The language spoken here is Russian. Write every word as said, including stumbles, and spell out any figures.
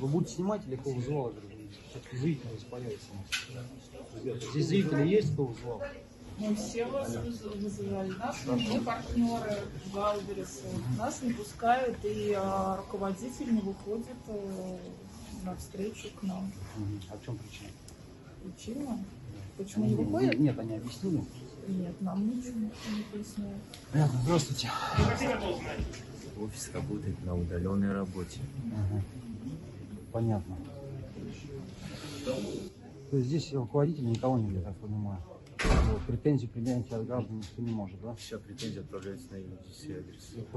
Вы будете снимать или кто вызывал? Все-таки зрители испаряются. Здесь зрители есть, кто вызывал? Мы все вас вызывали. Нас не партнеры Wildberries. Нас не пускают, и руководитель не выходит на встречу к нам. А в чем причина? Причина? Почему не выходит? Нет, они объяснили. Нет, нам ничего не поясняют. Понятно, здравствуйте. Офис работает на удаленной работе. Ага. Понятно. То есть здесь руководитель никого не видит, я так понимаю. Претензии принять от граждан никто не может, да? Вся претензия отправляется на ю ди си адрес.